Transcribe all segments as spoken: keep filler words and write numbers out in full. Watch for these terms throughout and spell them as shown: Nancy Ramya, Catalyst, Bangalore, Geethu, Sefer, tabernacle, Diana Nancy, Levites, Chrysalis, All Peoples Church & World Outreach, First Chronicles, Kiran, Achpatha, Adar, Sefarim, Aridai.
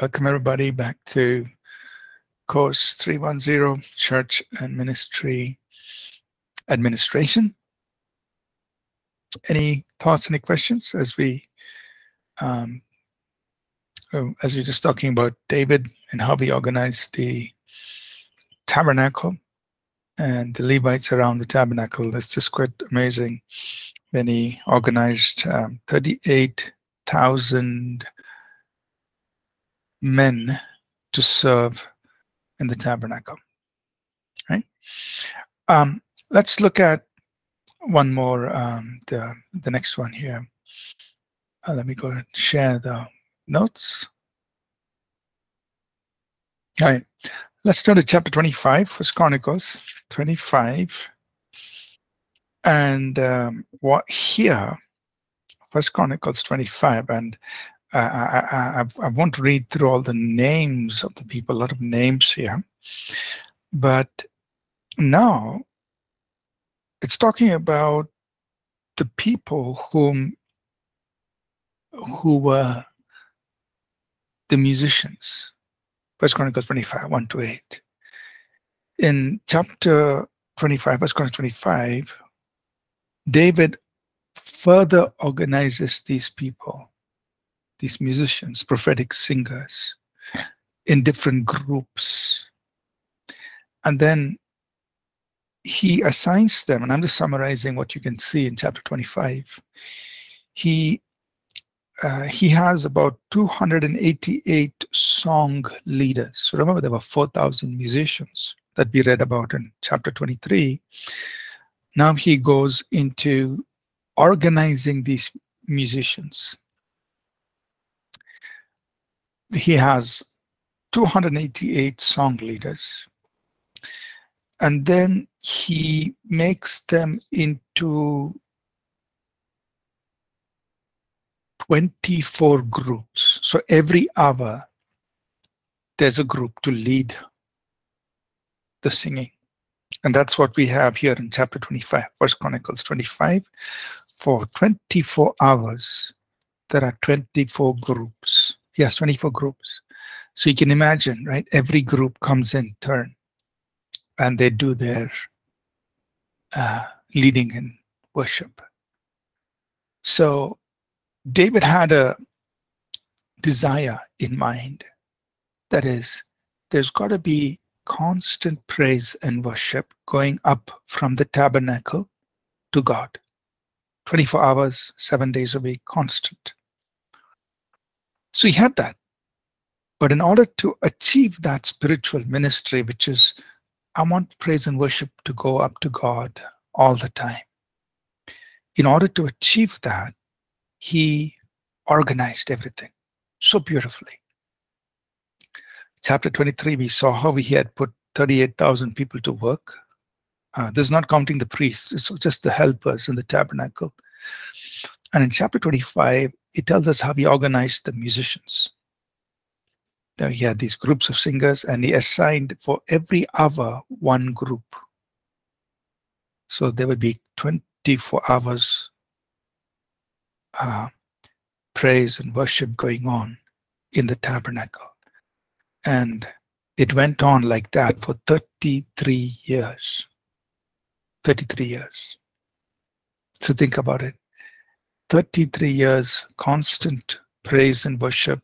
Welcome everybody back to course three one zero, Church and Ministry Administration. Any thoughts, any questions as we um, as we're just talking about David and how we organize the tabernacle and the Levites around the tabernacle? It's just quite amazing when he organized um, thirty-eight thousand men to serve in the tabernacle, right? Um, let's look at one more, um, the, the next one here. Uh, let me go and share the notes. All right, let's turn to chapter twenty-five, First Chronicles twenty-five. And um, what here, First Chronicles twenty-five, and uh, I, I, I won't read through all the names of the people, a lot of names here, but now it's talking about the people whom, who were the musicians. First Chronicles twenty-five, one to eight. In chapter twenty-five, First Chronicles twenty-five, David further organizes these people, these musicians, prophetic singers, in different groups. And then he assigns them, and I'm just summarizing what you can see in chapter twenty-five. He Uh, he has about two hundred eighty-eight song leaders. So remember, there were four thousand musicians that we read about in chapter twenty-three. Now he goes into organizing these musicians. He has two hundred eighty-eight song leaders. And then he makes them into twenty-four groups. So every hour there's a group to lead the singing, and that's what we have here in chapter twenty-five, First Chronicles twenty-five. For twenty-four hours there are twenty-four groups. Yes, twenty-four groups. So you can imagine, right? Every group comes in turn and they do their uh, leading in worship. So David had a desire in mind. That is, there's got to be constant praise and worship going up from the tabernacle to God. twenty-four hours, seven days a week, constant. So he had that. But in order to achieve that spiritual ministry, which is, I want praise and worship to go up to God all the time. In order to achieve that, he organized everything so beautifully. Chapter twenty-three, we saw how he had put thirty-eight thousand people to work. Uh, this is not counting the priests, it's just the helpers in the tabernacle. And in chapter twenty-five, it tells us how he organized the musicians. Now he had these groups of singers, and he assigned for every hour one group. So there would be twenty-four hours Uh, praise and worship going on in the tabernacle, and it went on like that for thirty-three years. thirty-three years. So think about it. thirty-three years constant praise and worship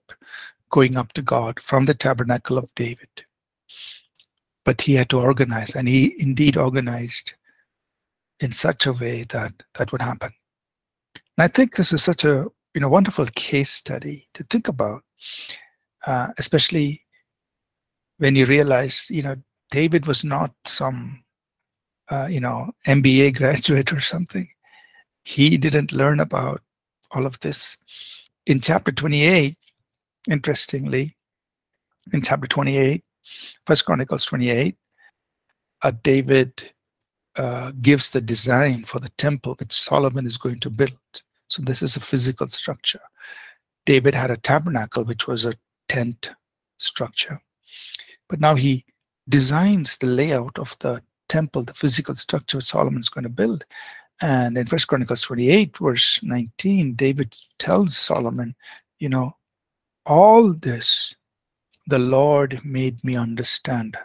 going up to God from the tabernacle of David. But he had to organize, and he indeed organized in such a way that that would happen. And I think this is such a you know wonderful case study to think about, uh, especially when you realize you know David was not some uh, you know M B A graduate or something. He didn't learn about all of this. In chapter twenty-eight, interestingly, in chapter twenty-eight, First Chronicles twenty-eight, uh, David Uh, gives the design for the temple which Solomon is going to build. So this is a physical structure. David had a tabernacle which was a tent structure, but now he designs the layout of the temple, the physical structure Solomon is going to build. And in First Chronicles twenty-eight, verse nineteen, David tells Solomon, you know, all this the Lord made me understand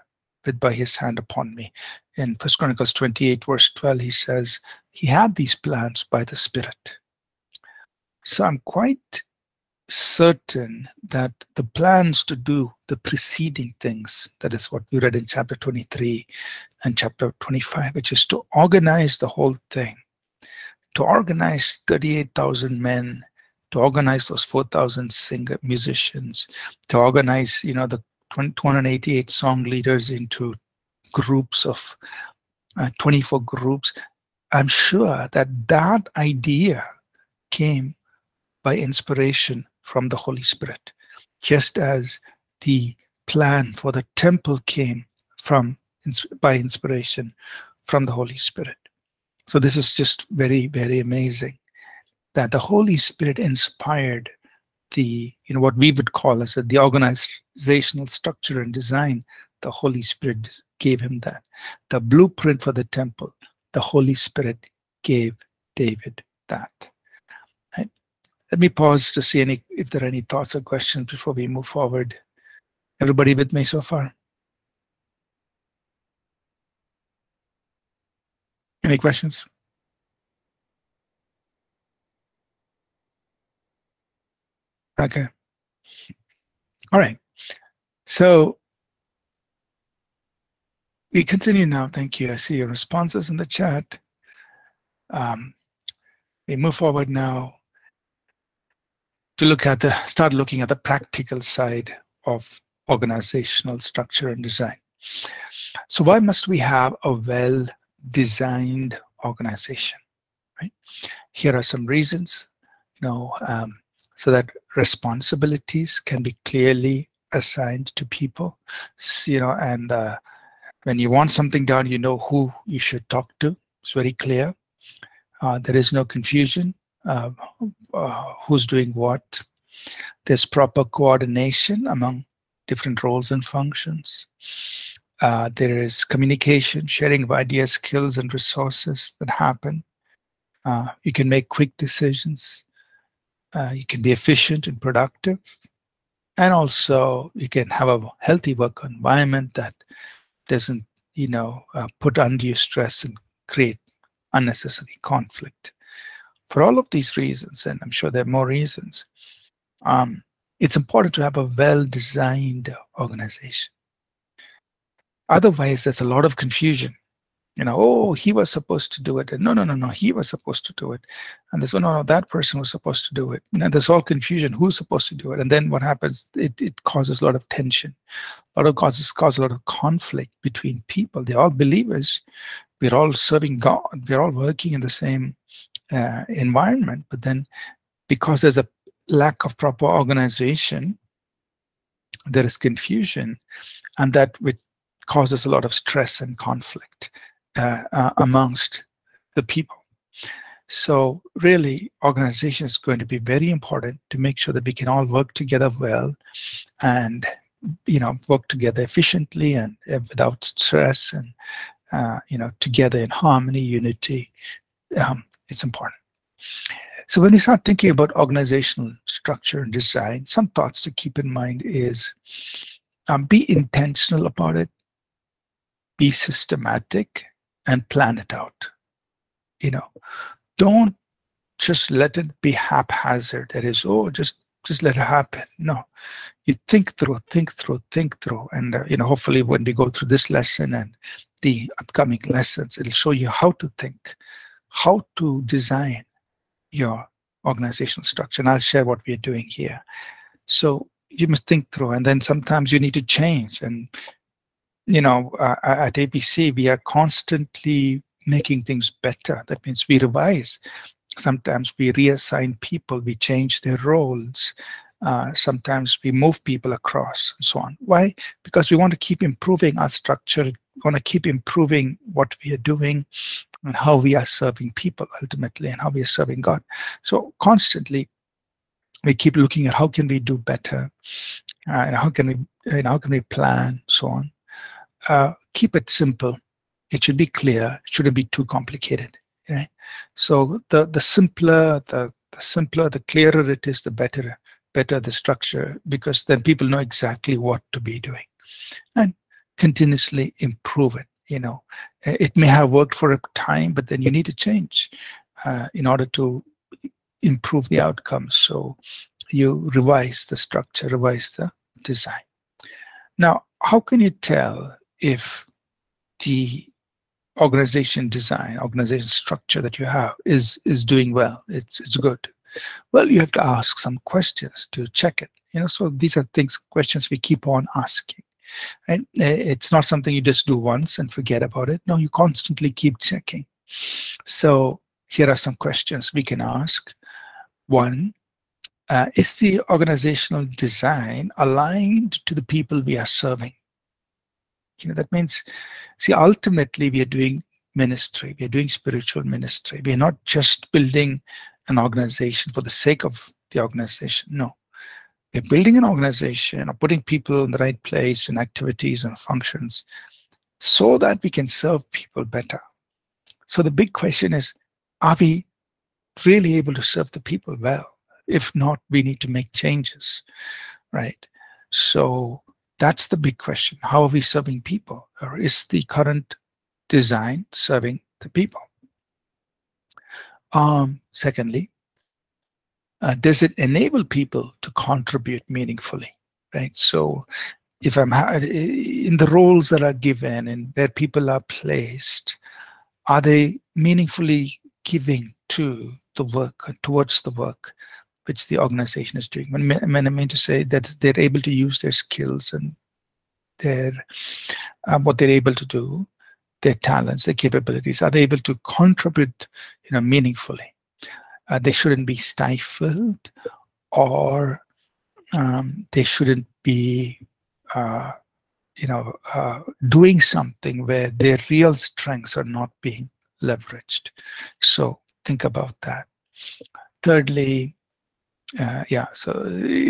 with by his hand upon me. In First Chronicles twenty-eight, verse twelve, he says, he had these plans by the Spirit. So I'm quite certain that the plans to do the preceding things, that is what we read in chapter twenty-three and chapter twenty-five, which is to organize the whole thing, to organize thirty-eight thousand men, to organize those four thousand singer musicians, to organize, you know, the two hundred eighty-eight song leaders into groups of uh, twenty-four groups. I'm sure that that idea came by inspiration from the Holy Spirit, just as the plan for the temple came from by inspiration from the Holy Spirit. So this is just very, very amazing that the Holy Spirit inspired the, you know, what we would call as the organizational structure and design. The Holy Spirit gave him that. The blueprint for the temple, the Holy Spirit gave David that. Right? Let me pause to see any if there are any thoughts or questions before we move forward. Everybody with me so far? Any questions? Okay. All right. So we continue now. Thank you. I see your responses in the chat. Um, we move forward now to look at the start looking at the practical side of organizational structure and design. So why must we have a well-designed organization? Right? Here are some reasons. You know, um, so that responsibilities can be clearly assigned to people. So, you know, and uh, when you want something done, you know who you should talk to. It's very clear. Uh, there is no confusion uh, uh, who's doing what. There's proper coordination among different roles and functions. Uh, there is communication, sharing of ideas, skills, and resources that happen. Uh, you can make quick decisions. Uh, you can be efficient and productive. And also, you can have a healthy work environment that doesn't, you know, uh, put undue stress and create unnecessary conflict. For all of these reasons, and I'm sure there are more reasons, um, it's important to have a well-designed organization. Otherwise, there's a lot of confusion. You know, oh, he was supposed to do it. And no, no, no, no, he was supposed to do it. And there's, oh, no, no, that person was supposed to do it. And there's all confusion, who's supposed to do it? And then what happens, it, it causes a lot of tension. A lot of causes cause a lot of conflict between people. They're all believers. We're all serving God. We're all working in the same uh, environment. But then because there's a lack of proper organization, there is confusion. And that which causes a lot of stress and conflict. Uh, uh, amongst the people. So really, organization is going to be very important to make sure that we can all work together well and, you know, work together efficiently and uh, without stress and, uh, you know, together in harmony, unity. Um, it's important. So when we start thinking about organizational structure and design, some thoughts to keep in mind is um, be intentional about it, be systematic, and plan it out. You know, don't just let it be haphazard. That is, oh, just just let it happen. No, you think through, think through, think through, and uh, you know, hopefully, when we go through this lesson and the upcoming lessons, it'll show you how to think, how to design your organizational structure. And I'll share what we're doing here. So you must think through, and then sometimes you need to change. And you know, uh, at A P C, we are constantly making things better. That means we revise. Sometimes we reassign people, we change their roles. Uh, sometimes we move people across and so on. Why? Because we want to keep improving our structure. We want to keep improving what we are doing and how we are serving people ultimately and how we are serving God. So constantly we keep looking at how can we do better uh, and how can we, you know, how can we plan, so on. Uh, keep it simple. It should be clear. It shouldn't be too complicated. Right? So the the simpler the, the simpler the clearer it is, the better better the structure, because then people know exactly what to be doing, and continuously improve it. You know, it may have worked for a time, but then you need to change uh, in order to improve the outcomes. So you revise the structure, revise the design. Now, how can you tell if the organization design, organization structure that you have is is doing well, it's it's good? Well, you have to ask some questions to check it. You know, so these are things, questions we keep on asking. And it's not something you just do once and forget about it. No, you constantly keep checking. So here are some questions we can ask. One, uh, is the organizational design aligned to the people we are serving? You know, that means, see, ultimately we are doing ministry, we are doing spiritual ministry. We are not just building an organization for the sake of the organization. No. We're building an organization or putting people in the right place and activities and functions so that we can serve people better. So the big question is, are we really able to serve the people well? If not, we need to make changes, right? So that's the big question. How are we serving people? Or is the current design serving the people? Um, secondly, Uh, does it enable people to contribute meaningfully, right? So if I'm in the roles that are given and where people are placed, are they meaningfully giving to the work, towards the work which the organization is doing? When, when I mean to say that they're able to use their skills and their uh, what they're able to do, their talents, their capabilities, are they able to contribute, you know, meaningfully? Uh, they shouldn't be stifled, or um, they shouldn't be, uh, you know, uh, doing something where their real strengths are not being leveraged. So think about that. Thirdly, uh, yeah, so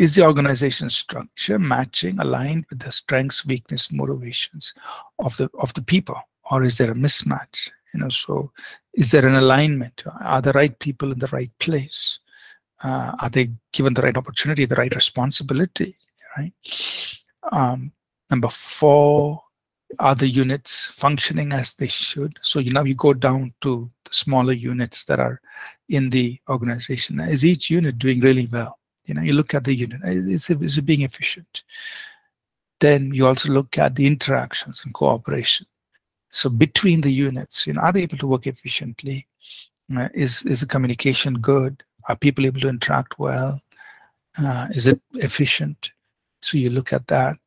is the organization structure matching, aligned with the strengths, weakness, motivations of the of the people, or is there a mismatch? You know, so is there an alignment? Are the right people in the right place? Uh, are they given the right opportunity, the right responsibility, right? Um, number four, are the units functioning as they should? So you now you go down to the smaller units that are in the organization. Is each unit doing really well? You know, you look at the unit, is it, is it being efficient? Then you also look at the interactions and cooperation. So between the units, you know, are they able to work efficiently? Uh, is is the communication good? Are people able to interact well? Uh, is it efficient? So you look at that.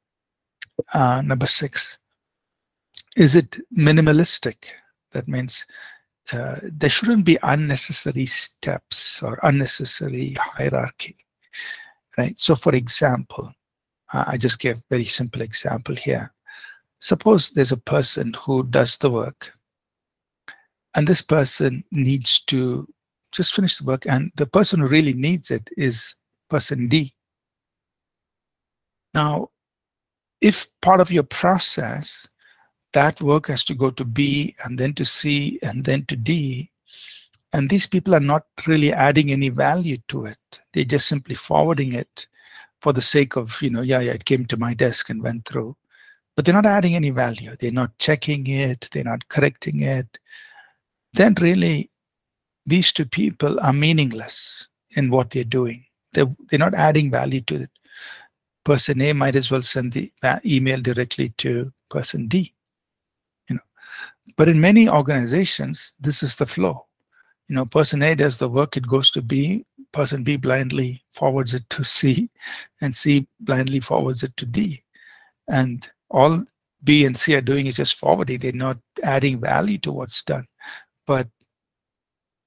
Uh, number six, is it minimalistic? That means uh, there shouldn't be unnecessary steps or unnecessary hierarchy, right? So for example, uh, I just gave a very simple example here. Suppose there's a person who does the work, and this person needs to just finish the work, and the person who really needs it is person D. Now, if part of your process, that work has to go to B and then to C and then to D, and these people are not really adding any value to it, they're just simply forwarding it for the sake of, you know, yeah, yeah, it came to my desk and went through. But they're not adding any value. They're not checking it. They're not correcting it. Then really, these two people are meaningless in what they're doing. They're, they're not adding value to it. Person A might as well send the email directly to person D. You know, but in many organizations, this is the flow. You know, person A does the work. It goes to B. Person B blindly forwards it to C, and C blindly forwards it to D, and all B and C are doing is just forwarding. They're not adding value to what's done. But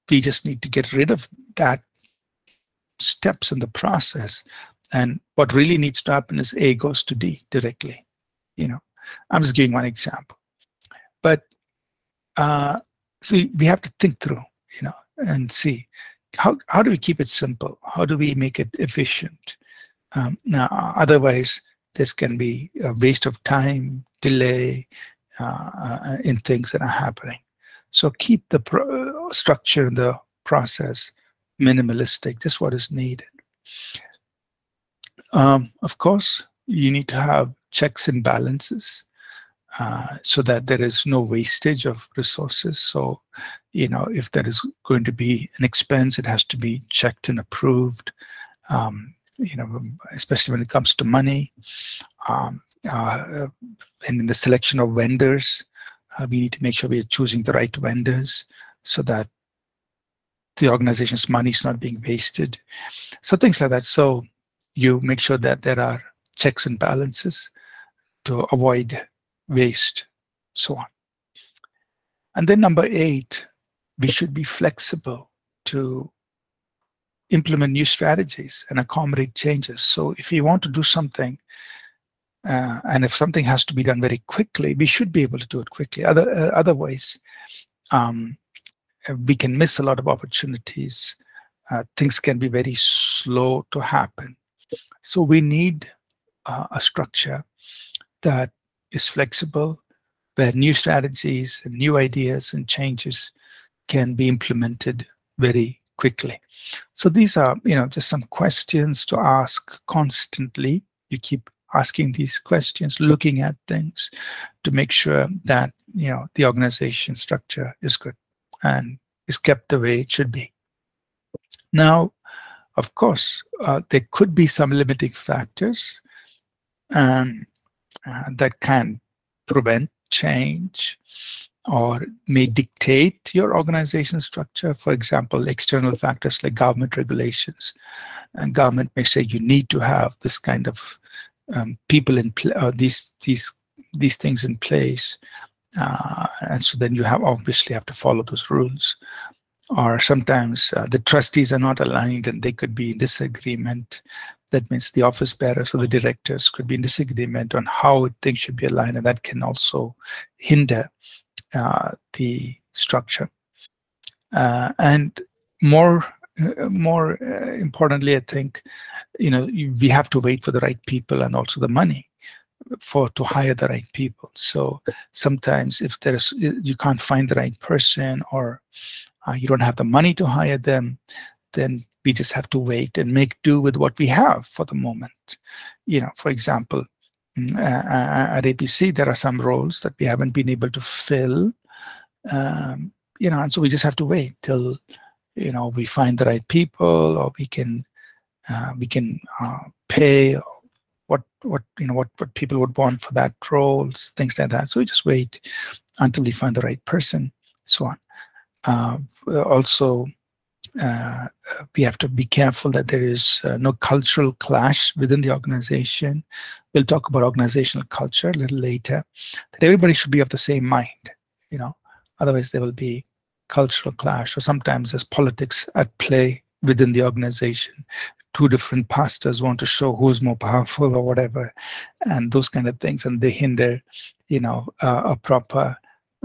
we just need to get rid of that steps in the process. And what really needs to happen is A goes to D directly. You know, I'm just giving one example. But uh, see, we have to think through, you know, and see how how do we keep it simple? How do we make it efficient? Um, now, otherwise, this can be a waste of time, delay uh, in things that are happening. So keep the pro structure and the process minimalistic, just what is needed. um, of course, you need to have checks and balances uh, so that there is no wastage of resources. So, you know, if there is going to be an expense, it has to be checked and approved, um, you know, especially when it comes to money. Um, uh, and in the selection of vendors, uh, we need to make sure we are choosing the right vendors so that the organization's money is not being wasted. So things like that. So you make sure that there are checks and balances to avoid waste, so on. And then number eight, we should be flexible to implement new strategies and accommodate changes. So if you want to do something, uh, and if something has to be done very quickly, we should be able to do it quickly. Other, uh, otherwise, um, we can miss a lot of opportunities. Uh, things can be very slow to happen. So we need uh, a structure that is flexible, where new strategies and new ideas and changes can be implemented very quickly. So these are, you know, just some questions to ask constantly. You keep asking these questions, looking at things to make sure that, you know, the organization structure is good and is kept the way it should be. Now, of course, uh, there could be some limiting factors um, uh, that can prevent change or may dictate your organization structure. For example, external factors like government regulations, and government may say you need to have this kind of um, people in place, or these these these things in place, uh, and so then you have obviously have to follow those rules. Or sometimes uh, the trustees are not aligned and they could be in disagreement. That means the office bearers or the directors could be in disagreement on how things should be aligned, and that can also hinder uh, the structure. Uh, and more, uh, more uh, importantly, I think, you know, we have to wait for the right people and also the money for to hire the right people. So sometimes if there's you can't find the right person, or Uh, you don't have the money to hire them, then we just have to wait and make do with what we have for the moment. You know, for example, uh, at A P C, there are some roles that we haven't been able to fill, um, you know, and so we just have to wait till, you know, we find the right people, or we can, uh, we can uh, pay what, what, you know, what, what people would want for that roles, things like that. So we just wait until we find the right person, so on. Uh, also, uh, we have to be careful that there is uh, no cultural clash within the organization. We'll talk about organizational culture a little later, that everybody should be of the same mind, you know, otherwise there will be cultural clash, or sometimes there's politics at play within the organization. Two different pastors want to show who's more powerful or whatever, and those kind of things, and they hinder, you know, uh, a proper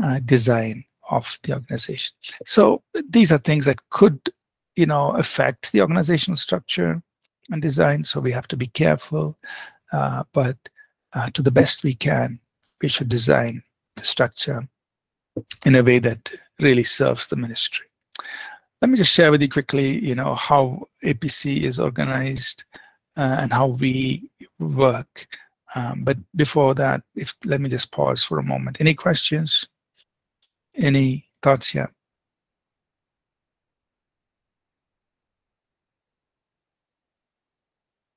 uh, design of the organization. So these are things that could, you know, affect the organizational structure and design. So we have to be careful, uh, but uh, to the best we can, we should design the structure in a way that really serves the ministry. Let me just share with you quickly, you know, how A P C is organized uh, and how we work. Um, but before that, if let me just pause for a moment. Any questions? Any thoughts here?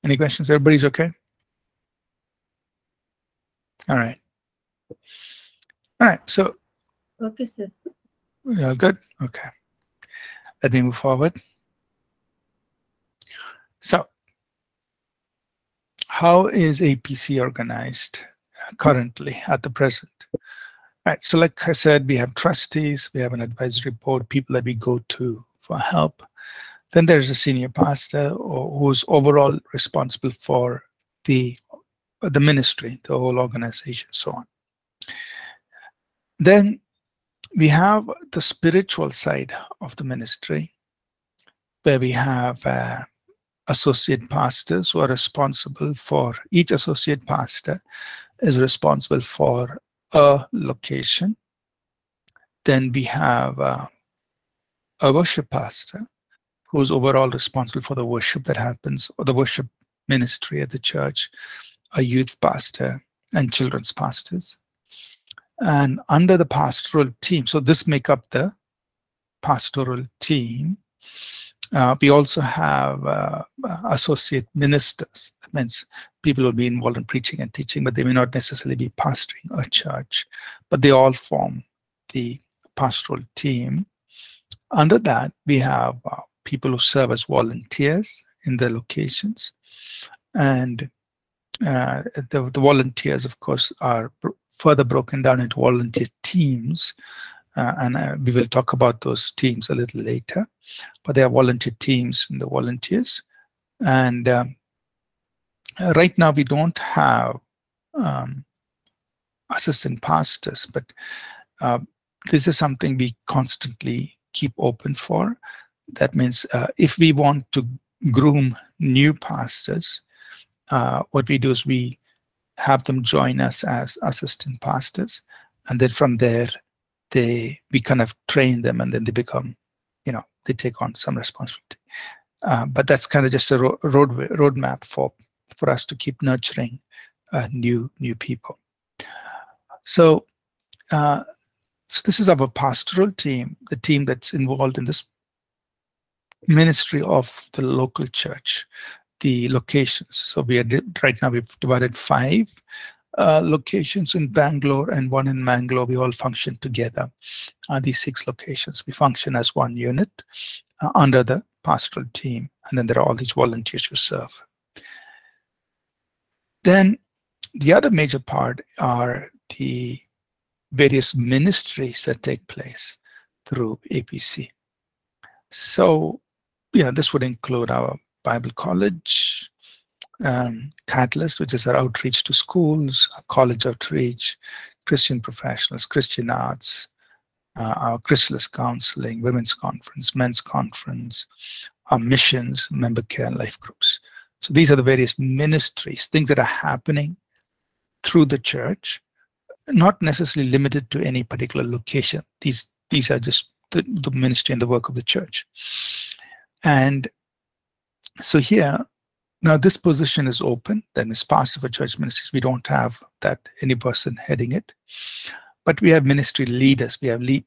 Any questions? Everybody's okay? All right. All right. So. Okay, sir. We're all good? Okay. Let me move forward. So, how is A P C organized currently at the present? Right, so like I said, we have trustees, we have an advisory board, people that we go to for help. Then there's a senior pastor who's overall responsible for the, the ministry, the whole organization, so on. Then we have the spiritual side of the ministry, where we have uh, associate pastors who are responsible for, each associate pastor is responsible for a location. Then we have uh, a worship pastor who's overall responsible for the worship that happens, or the worship ministry at the church, a youth pastor and children's pastors. And under the pastoral team, so this make up the pastoral team, uh, we also have uh, associate ministers. That means people will be involved in preaching and teaching, but they may not necessarily be pastoring a church, but they all form the pastoral team. Under that, we have uh, people who serve as volunteers in their locations, and uh, the, the volunteers, of course, are further broken down into volunteer teams, uh, and uh, we will talk about those teams a little later, but they are volunteer teams and the volunteers. And um, right now we don't have um, assistant pastors, but uh, this is something we constantly keep open for. That means uh, if we want to groom new pastors, uh, what we do is we have them join us as assistant pastors, and then from there they we kind of train them, and then they become, you know, they take on some responsibility. Uh, but that's kind of just a ro roadway, roadmap for for us to keep nurturing uh, new new people. So, uh, so this is our pastoral team, the team that's involved in this ministry of the local church, the locations. So we are right now we've divided five uh, locations in Bangalore and one in Mangalore. We all function together. Uh, these six locations, we function as one unit uh, under the pastoral team, and then there are all these volunteers who serve. Then the other major part are the various ministries that take place through A P C. So, yeah, this would include our Bible college, um, Catalyst, which is our outreach to schools, our college outreach, Christian professionals, Christian arts, uh, our Chrysalis counseling, women's conference, men's conference, our missions, member care, and life groups. So these are the various ministries, things that are happening through the church, not necessarily limited to any particular location. These, these are just the, the ministry and the work of the church. And so here, now this position is open, then it's pastor for church ministries. We don't have that, any person heading it. But we have ministry leaders. We have lead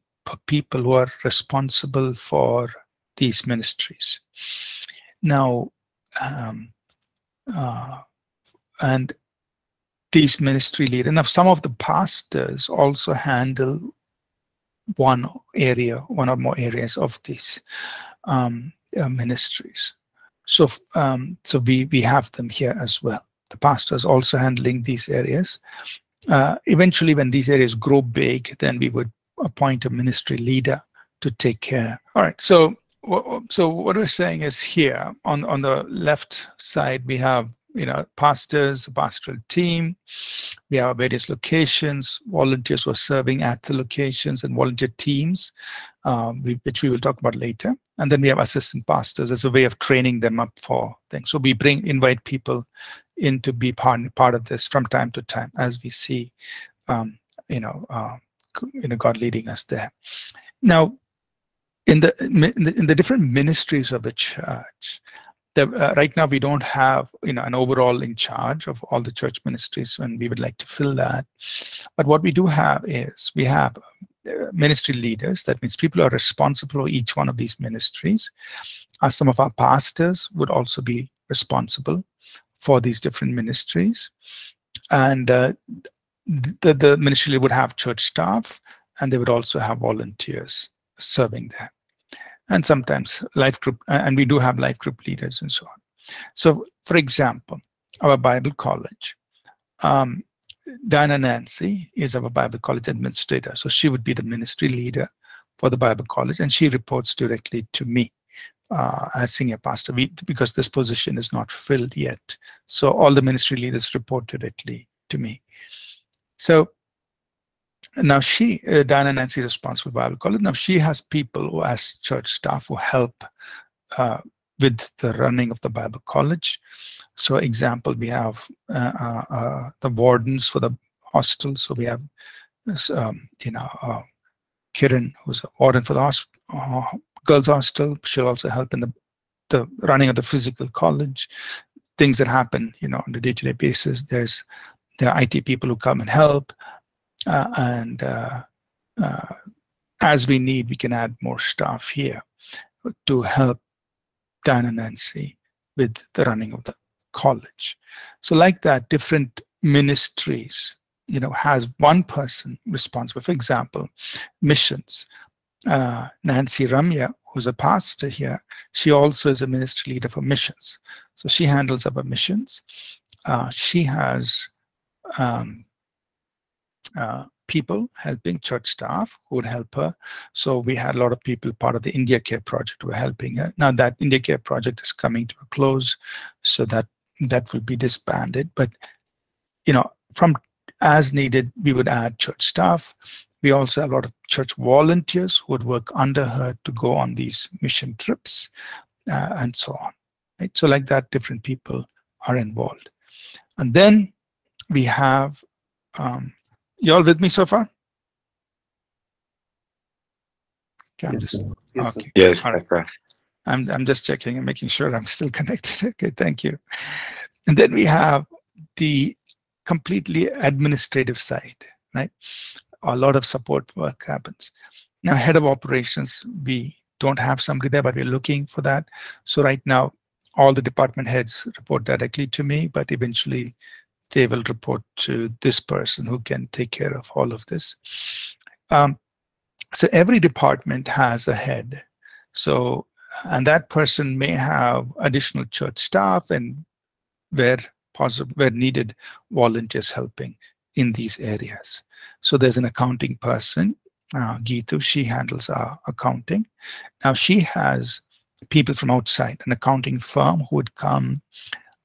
people who are responsible for these ministries. Now, um, uh, and these ministry leaders, and some of the pastors also handle one area, one or more areas of these um, uh, ministries. So, um, so we, we have them here as well. The pastor is also handling these areas. Uh, eventually, when these areas grow big, then we would appoint a ministry leader to take care. All right, so, so what we're saying is here, on, on the left side, we have, you know, pastors, a pastoral team. We have various locations, volunteers who are serving at the locations, and volunteer teams, um, we, which we will talk about later. And then we have assistant pastors as a way of training them up for things. So we bring, invite people in to be part, part of this from time to time as we see, um, you know, uh, you know, God leading us there. Now, in the, in the, in the different ministries of the church, the, uh, right now we don't have, you know, an overall in charge of all the church ministries, and we would like to fill that. But what we do have is we have ministry leaders. That means people who are responsible for each one of these ministries. Uh, some of our pastors would also be responsible for these different ministries, and uh, the, the ministry leader would have church staff, and they would also have volunteers serving there, and sometimes life group, and we do have life group leaders and so on. So, for example, our Bible college, um, Diana Nancy is our Bible college administrator. So she would be the ministry leader for the Bible college, and she reports directly to me uh, as senior pastor, we, because this position is not filled yet. So all the ministry leaders report directly to me. So now she, uh, Diana Nancy, is responsible for Bible college. Now she has people who, as church staff, who help uh, with the running of the Bible college. So, example, we have uh, uh, uh, the wardens for the hostel. So we have, this, um, you know, uh, Kiran, who's a warden for the host uh, girls' hostel. She'll also help in the, the running of the physical college. things that happen, you know, on a day-to-day basis. There's there are I T people who come and help, uh, and uh, uh, as we need, we can add more staff here to help Diana Nancy with the running of the college. So like that, different ministries, you know, has one person responsible. For example, missions. Uh, Nancy Ramya, who's a pastor here, she also is a ministry leader for missions. So she handles our missions. Uh, she has um, uh, people helping, church staff who would help her. So we had a lot of people part of the India Care project who were helping her. Now that India Care project is coming to a close, so that that will be disbanded. But you know, from as needed, we would add church staff. We also have a lot of church volunteers who would work under her to go on these mission trips, uh, and so on. Right? So like that, different people are involved. And then we have, um, you all with me so far? Yes, sir. Yes, sir. Okay. Yes, all right. I'm, I'm just checking and making sure I'm still connected. Okay, thank you. And then we have the completely administrative side, right? A lot of support work happens. Now, head of operations, we don't have somebody there, but we're looking for that. So right now, all the department heads report directly to me, but eventually they will report to this person who can take care of all of this. Um, so every department has a head. So, and that person may have additional church staff and where possible, where needed, volunteers helping in these areas. So there's an accounting person, uh, Geethu. She handles our accounting. Now she has people from outside, an accounting firm who would come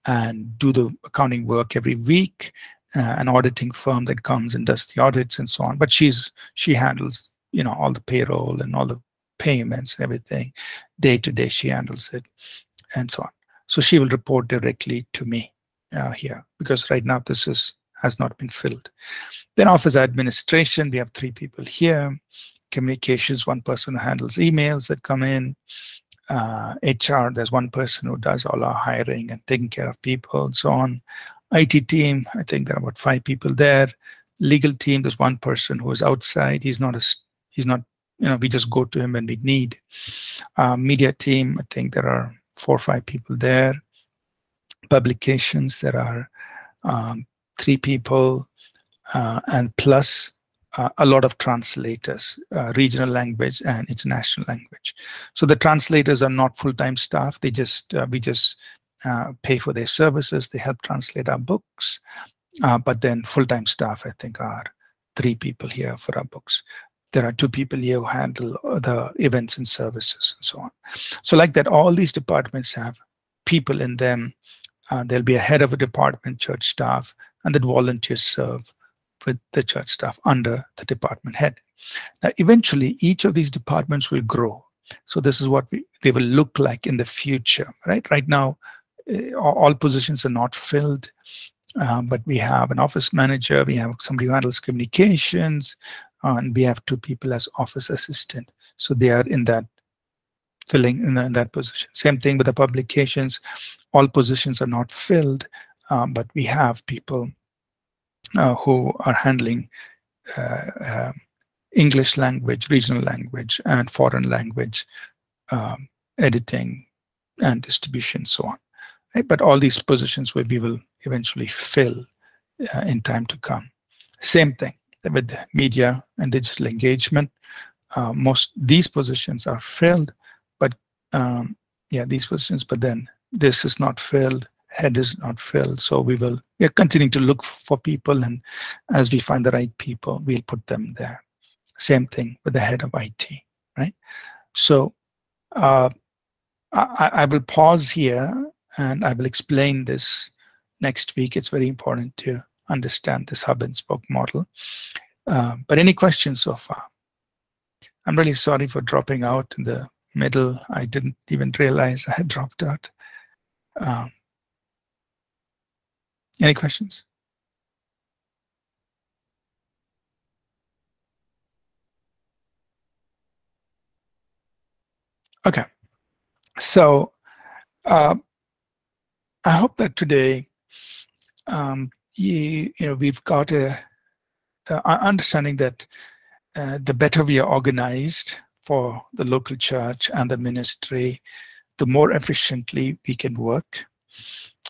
and do the accounting work every week, uh, an auditing firm that comes and does the audits and so on. But she's she handles, you know, all the payroll and all the payments and everything. Day to day, she handles it and so on. So she will report directly to me uh, here, because right now this is has not been filled. Then office administration, we have three people here. Communications, one person handles emails that come in. Uh, H R, there's one person who does all our hiring and taking care of people and so on. I T team, I think there are about five people there. Legal team, there's one person who is outside. He's not, a, he's not, you know, we just go to him when we need. Uh, media team, I think there are four or five people there. Publications, there are um, three people, uh, and plus uh, a lot of translators, uh, regional language and international language. So the translators are not full-time staff. They just uh, we just uh, pay for their services. They help translate our books, uh, but then full-time staff, I think, are three people here for our books. There are two people here who handle the events and services and so on. So like that, all these departments have people in them. Uh, there'll be a head of a department, church staff, and that volunteers serve with the church staff under the department head. Now, eventually, each of these departments will grow. So this is what we, they will look like in the future, right? Right now, uh, all positions are not filled, uh, but we have an office manager, we have somebody who handles communications, uh, and we have two people as office assistant. So they are in that filling, in, the, in that position. Same thing with the publications. All positions are not filled, Um, but we have people uh, who are handling uh, uh, English language, regional language, and foreign language, um, editing and distribution, so on. Right? But all these positions where we will eventually fill uh, in time to come. Same thing with media and digital engagement. Uh, most these positions are filled, but um, yeah, these positions. But then this is not filled. Head is not filled, so we will we're continuing to look for people, and as we find the right people, we'll put them there. Same thing with the head of I T, right? So uh, I, I will pause here, and I will explain this next week. It's very important to understand this hub and spoke model. Uh, but any questions so far? I'm really sorry for dropping out in the middle. I didn't even realize I had dropped out. Um, Any questions? Okay, so uh, I hope that today, um, you, you know, we've got a, a understanding that uh, the better we are organized for the local church and the ministry, the more efficiently we can work.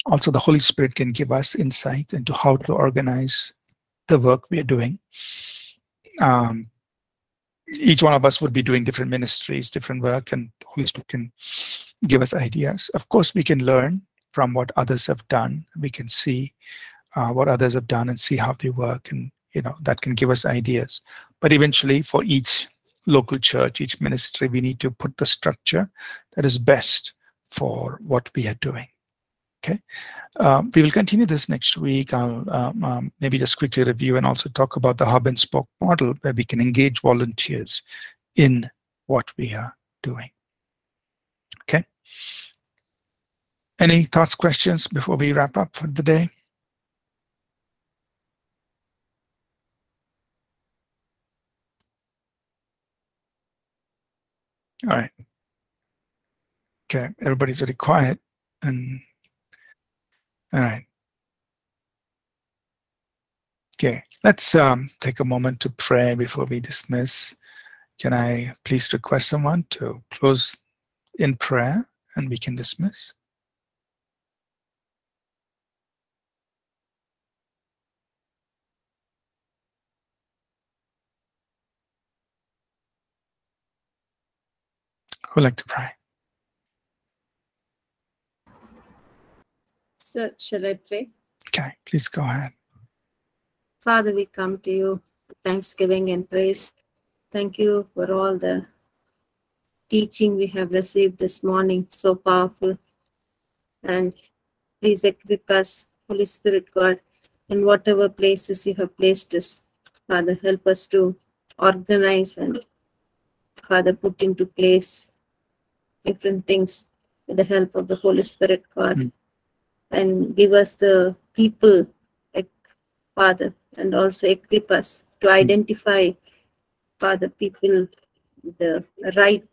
Also, the Holy Spirit can give us insight into how to organize the work we are doing. Um, each one of us would be doing different ministries, different work, and the Holy Spirit can give us ideas. Of course, we can learn from what others have done. We can see uh, what others have done and see how they work, and you know that can give us ideas. But eventually, for each local church, each ministry, we need to put the structure that is best for what we are doing. Okay, um, we will continue this next week. I'll um, um, maybe just quickly review and also talk about the hub and spoke model, where we can engage volunteers in what we are doing. Okay. Any thoughts, questions before we wrap up for the day? All right. Okay, everybody's very quiet and all right. Okay, let's um, take a moment to pray before we dismiss. Can I please request someone to close in prayer and we can dismiss? Who would like to pray? So, shall I pray? Okay, please go ahead. Father, we come to you with thanksgiving and praise. Thank you for all the teaching we have received this morning, so powerful. And please equip us, Holy Spirit God, in whatever places you have placed us. Father, help us to organize and, Father, put into place different things with the help of the Holy Spirit, God. Mm. And give us the people, Father, and also equip us to identify, Father, people, the right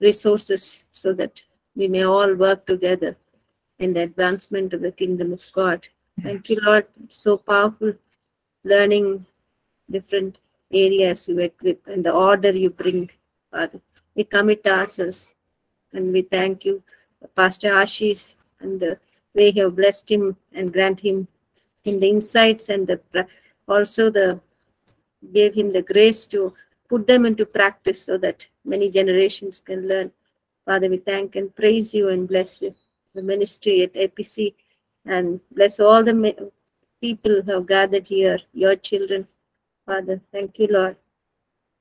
resources, so that we may all work together in the advancement of the kingdom of God. Thank you, Lord. So powerful, learning different areas you equip and the order you bring, Father. We commit ourselves and we thank you, Pastor Ashish, and the way you have blessed him and grant him in the insights and the also the gave him the grace to put them into practice so that many generations can learn. Father, we thank and praise you and bless you, the ministry at A P C, and bless all the people who have gathered here, your children. Father, thank you, Lord.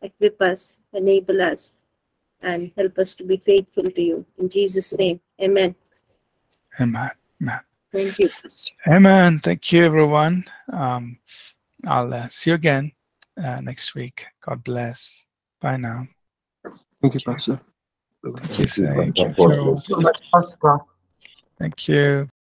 Equip us, enable us, and help us to be faithful to you. In Jesus' name, amen. Amen. Amen. Thank you. Amen. Thank you, everyone. Um, I'll uh, see you again uh, next week. God bless. Bye now. Thank you, Pastor. Thank you, Sage. Thank you. Thank you.